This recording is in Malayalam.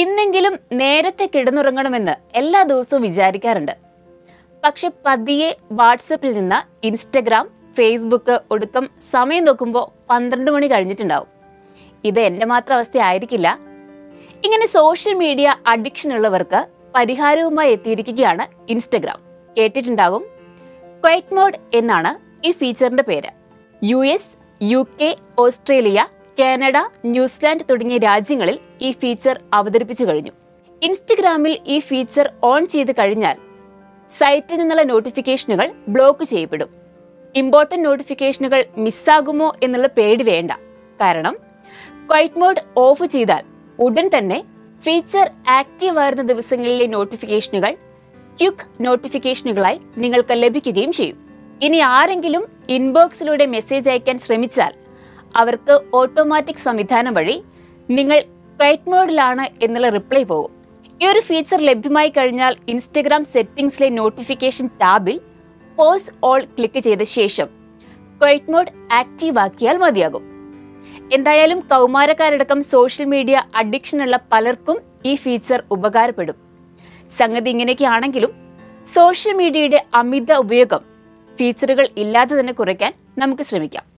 ഇന്നെങ്കിലും നേരത്തെ കിടന്നുറങ്ങണമെന്ന് എല്ലാ ദിവസവും വിചാരിക്കാറുണ്ട്. പക്ഷെ പതിയെ വാട്സപ്പിൽ നിന്ന് ഇൻസ്റ്റഗ്രാം, ഫേസ്ബുക്ക് ഒടുക്കം സമയം നോക്കുമ്പോൾ 12 മണി കഴിഞ്ഞിട്ടുണ്ടാവും. ഇത് എൻ്റെ മാത്രം അവസ്ഥ ആയിരിക്കില്ല. ഇങ്ങനെ സോഷ്യൽ മീഡിയ അഡിക്ഷൻ ഉള്ളവർക്ക് പരിഹാരവുമായി എത്തിയിരിക്കുകയാണ് ഇൻസ്റ്റഗ്രാം. കേട്ടിട്ടുണ്ടാകും, ക്വയറ്റ് മോഡ് എന്നാണ് ഈ ഫീച്ചറിൻ്റെ പേര്. US, UK, Australia, Canada, New Zealand തുടങ്ങിയ രാജ്യങ്ങളിൽ ഈ ഫീച്ചർ അവതരിപ്പിച്ചു കഴിഞ്ഞു. ഇൻസ്റ്റഗ്രാമിൽ ഈ ഫീച്ചർ ഓൺ ചെയ്ത് കഴിഞ്ഞാൽ സൈറ്റിൽ നിന്നുള്ള നോട്ടിഫിക്കേഷനുകൾ ബ്ലോക്ക് ചെയ്യപ്പെടും. ഇമ്പോർട്ടൻറ്റ് നോട്ടിഫിക്കേഷനുകൾ മിസ്സാകുമോ എന്നുള്ള പേടി വേണ്ട. കാരണം ക്വയറ്റ് മോഡ് ഓഫ് ചെയ്താൽ ഉടൻ തന്നെ ഫീച്ചർ ആക്റ്റീവ് ആയിരുന്ന ദിവസങ്ങളിലെ നോട്ടിഫിക്കേഷനുകൾ ക്വിക്ക് നോട്ടിഫിക്കേഷനുകളായി നിങ്ങൾക്ക് ലഭിക്കുകയും ചെയ്യും. ഇനി ആരെങ്കിലും ഇൻബോക്സിലൂടെ മെസ്സേജ് അയക്കാൻ ശ്രമിച്ചാൽ അവർക്ക് ഓട്ടോമാറ്റിക് സംവിധാനം വഴി നിങ്ങൾ ക്വയറ്റ് മോഡിലാണ് എന്നുള്ള റിപ്ലൈ പോകും. ഈ ഒരു ഫീച്ചർ ലഭ്യമായി കഴിഞ്ഞാൽ ഇൻസ്റ്റഗ്രാം സെറ്റിംഗ്സിലെ നോട്ടിഫിക്കേഷൻ ടാബിൽ പോസ് ഓൾ ക്ലിക്ക് ചെയ്ത ശേഷം ക്വയറ്റ് മോഡ് ആക്റ്റീവ് ആക്കിയാൽ മതിയാകും. എന്തായാലും കൗമാരക്കാരടക്കം സോഷ്യൽ മീഡിയ അഡിക്ഷനുള്ള പലർക്കും ഈ ഫീച്ചർ ഉപകാരപ്പെടും. സംഗതി ഇങ്ങനെയൊക്കെയാണെങ്കിലും സോഷ്യൽ മീഡിയയുടെ അമിത ഉപയോഗം ഫീച്ചറുകൾ ഇല്ലാതെ തന്നെ കുറയ്ക്കാൻ നമുക്ക് ശ്രമിക്കാം.